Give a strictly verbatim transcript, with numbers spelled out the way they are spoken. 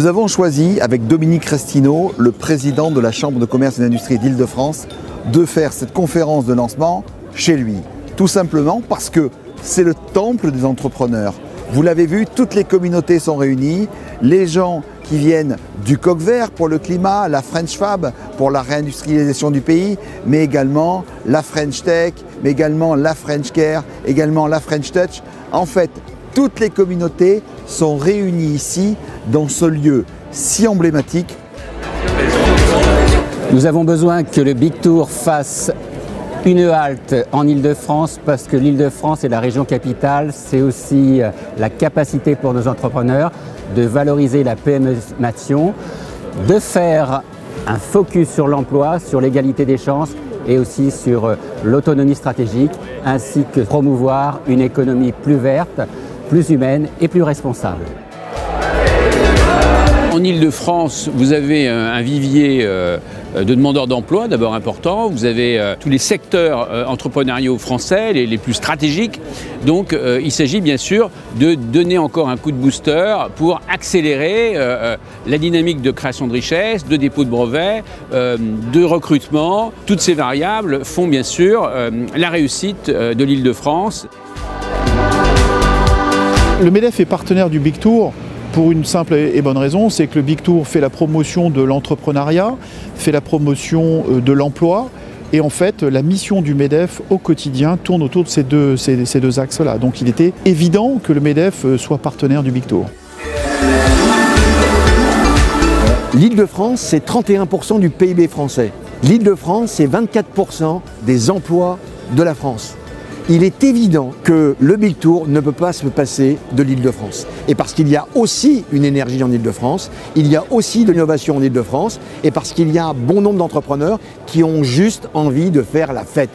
Nous avons choisi, avec Dominique Restineau, le président de la Chambre de Commerce et d'Industrie d'Île-de-France, de faire cette conférence de lancement chez lui. Tout simplement parce que c'est le temple des entrepreneurs. Vous l'avez vu, toutes les communautés sont réunies, les gens qui viennent du Coq Vert pour le climat, la French Fab pour la réindustrialisation du pays, mais également la French Tech, mais également la French Care, également la French Touch. En fait, toutes les communautés sont réunies ici, dans ce lieu si emblématique. Nous avons besoin que le Big Tour fasse une halte en Île-de-France parce que l'Île-de-France est la région capitale, c'est aussi la capacité pour nos entrepreneurs de valoriser la P M E nation, de faire un focus sur l'emploi, sur l'égalité des chances et aussi sur l'autonomie stratégique, ainsi que promouvoir une économie plus verte, plus humaine et plus responsable. En Île-de-France, vous avez un vivier de demandeurs d'emploi, d'abord important. Vous avez tous les secteurs entrepreneuriaux français, les plus stratégiques. Donc il s'agit bien sûr de donner encore un coup de booster pour accélérer la dynamique de création de richesses, de dépôt de brevets, de recrutement. Toutes ces variables font bien sûr la réussite de l'Île-de-France. Le MEDEF est partenaire du Big Tour. Pour une simple et bonne raison, c'est que le Big Tour fait la promotion de l'entrepreneuriat, fait la promotion de l'emploi. Et en fait, la mission du MEDEF au quotidien tourne autour de ces deux, ces, ces deux axes-là. Donc il était évident que le MEDEF soit partenaire du Big Tour. L'Île-de-France, c'est trente et un pour cent du P I B français. L'Île-de-France, c'est vingt-quatre pour cent des emplois de la France. Il est évident que le Big Tour ne peut pas se passer de l'Île-de-France. Et parce qu'il y a aussi une énergie en Île-de-France, il y a aussi de l'innovation en Île-de-France, et parce qu'il y a un bon nombre d'entrepreneurs qui ont juste envie de faire la fête.